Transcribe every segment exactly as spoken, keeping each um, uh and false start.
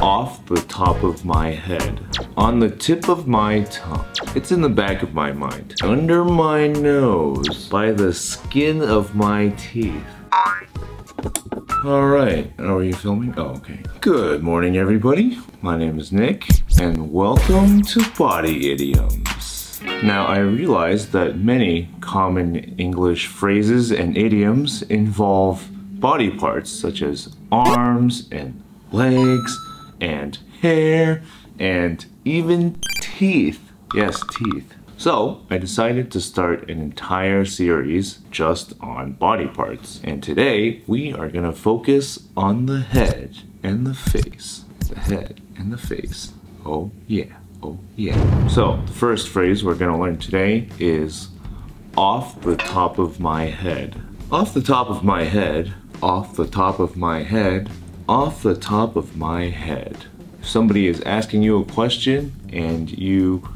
off the top of my head, on the tip of my tongue. It's in the back of my mind, under my nose, by the skin of my teeth. All right, are you filming? Oh, okay. Good morning, everybody. My name is Nick, and welcome to Body Idioms. Now, I realize that many common English phrases and idioms involve body parts, such as arms and legs and hair and even teeth. Yes, teeth. So, I decided to start an entire series just on body parts. And today, we are gonna focus on the head and the face. The head and the face. Oh yeah, oh yeah. So, the first phrase we're gonna learn today is off the top of my head. Off the top of my head, off the top of my head, off the top of my head. If somebody is asking you a question and you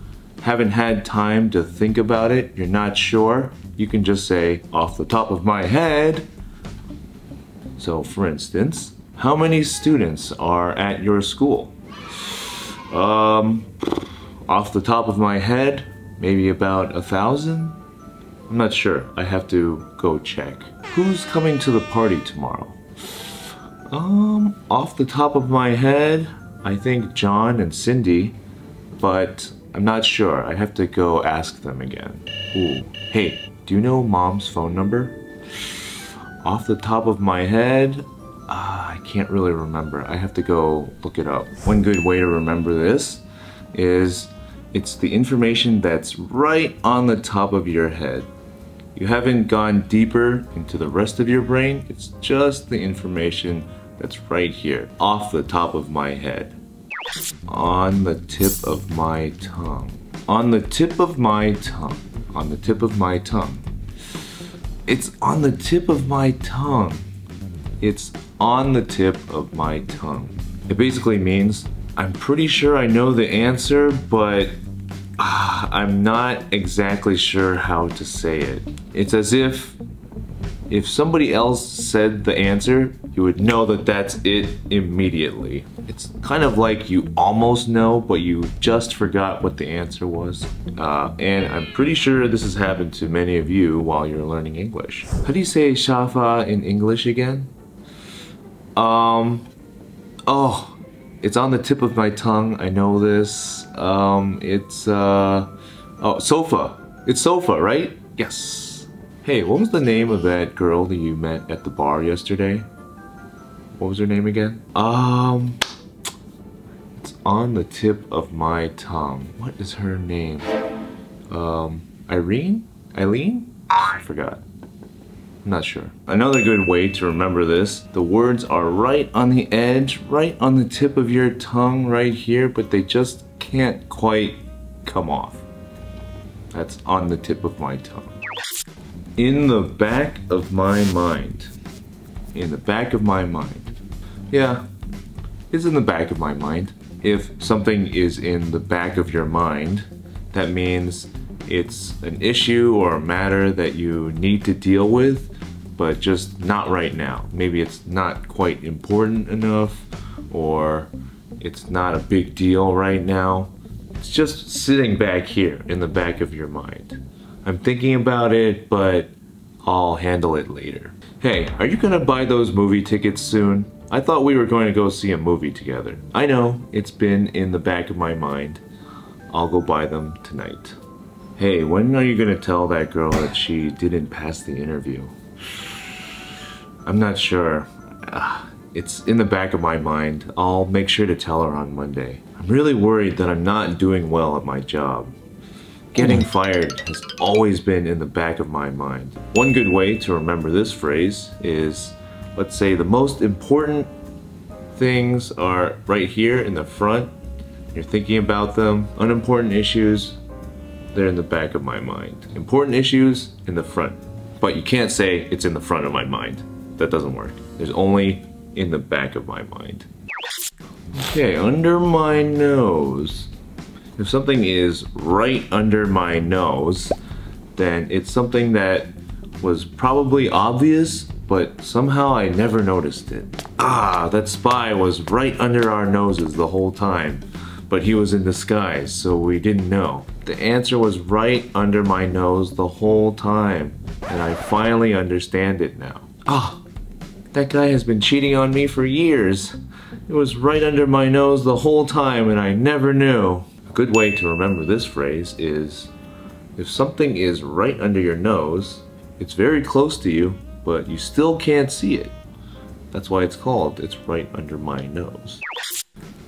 haven't had time to think about it, you're not sure, you can just say, off the top of my head. So for instance, how many students are at your school? Um, off the top of my head, maybe about a thousand? I'm not sure, I have to go check. Who's coming to the party tomorrow? Um, off the top of my head, I think John and Cindy, but I'm not sure. I have to go ask them again. Ooh. Hey, do you know Mom's phone number? Off the top of my head, uh, I can't really remember. I have to go look it up. One good way to remember this is it's the information that's right on the top of your head. You haven't gone deeper into the rest of your brain. It's just the information that's right here, off the top of my head. On the tip of my tongue. On the tip of my tongue. On the tip of my tongue. It's on the tip of my tongue. It's on the tip of my tongue. It basically means I'm pretty sure I know the answer, but uh, I'm not exactly sure how to say it. It's as if if somebody else said the answer, you would know that that's it immediately. It's kind of like you almost know, but you just forgot what the answer was. Uh, and I'm pretty sure this has happened to many of you while you're learning English. How do you say shafa in English again? Um, oh, it's on the tip of my tongue, I know this. Um, it's, uh, oh, sofa. It's sofa, right? Yes. Hey, what was the name of that girl that you met at the bar yesterday? What was her name again? Um, it's on the tip of my tongue. What is her name? Um, Irene? Eileen? I forgot. I'm not sure. Another good way to remember this, the words are right on the edge, right on the tip of your tongue right here, but they just can't quite come off. That's on the tip of my tongue. In the back of my mind. In the back of my mind. Yeah, it's in the back of my mind. If something is in the back of your mind, that means it's an issue or a matter that you need to deal with, but just not right now. Maybe it's not quite important enough, or it's not a big deal right now. It's just sitting back here in the back of your mind. I'm thinking about it, but I'll handle it later. Hey, are you gonna buy those movie tickets soon? I thought we were going to go see a movie together. I know, it's been in the back of my mind. I'll go buy them tonight. Hey, when are you gonna tell that girl that she didn't pass the interview? I'm not sure. Uh, it's in the back of my mind. I'll make sure to tell her on Monday. I'm really worried that I'm not doing well at my job. Getting fired has always been in the back of my mind. One good way to remember this phrase is, let's say the most important things are right here in the front. You're thinking about them. Unimportant issues, they're in the back of my mind. Important issues, in the front. But you can't say it's in the front of my mind. That doesn't work. There's only in the back of my mind. Okay, under my nose. If something is right under my nose, then it's something that was probably obvious, but somehow I never noticed it. Ah, that spy was right under our noses the whole time, but he was in disguise, so we didn't know. The answer was right under my nose the whole time, and I finally understand it now. Ah, that guy has been cheating on me for years. It was right under my nose the whole time, and I never knew. A good way to remember this phrase is, if something is right under your nose, it's very close to you, but you still can't see it. That's why it's called, it's right under my nose.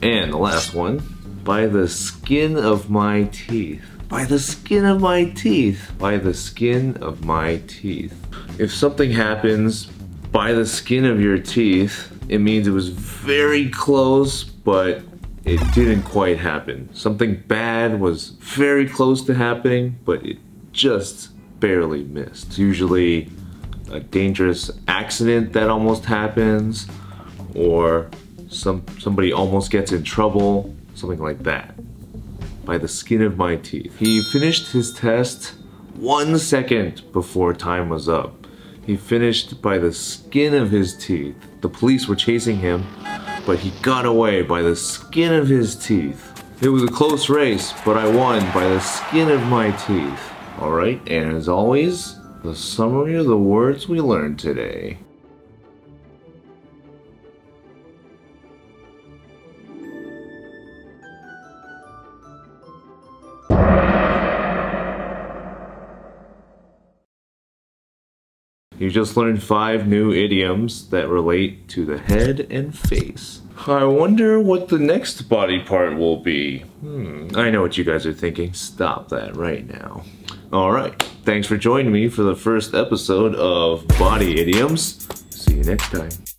And the last one, by the skin of my teeth. By the skin of my teeth. By the skin of my teeth. If something happens by the skin of your teeth, it means it was very close, but it didn't quite happen. Something bad was very close to happening, but it just barely missed. It's usually a dangerous accident that almost happens, or some somebody almost gets in trouble, something like that. By the skin of my teeth. He finished his test one second before time was up. He finished by the skin of his teeth. The police were chasing him, but he got away by the skin of his teeth. It was a close race, but I won by the skin of my teeth. All right, and as always, the summary of the words we learned today. You just learned five new idioms that relate to the head and face. I wonder what the next body part will be. Hmm, I know what you guys are thinking. Stop that right now. All right, thanks for joining me for the first episode of Body Idioms. See you next time.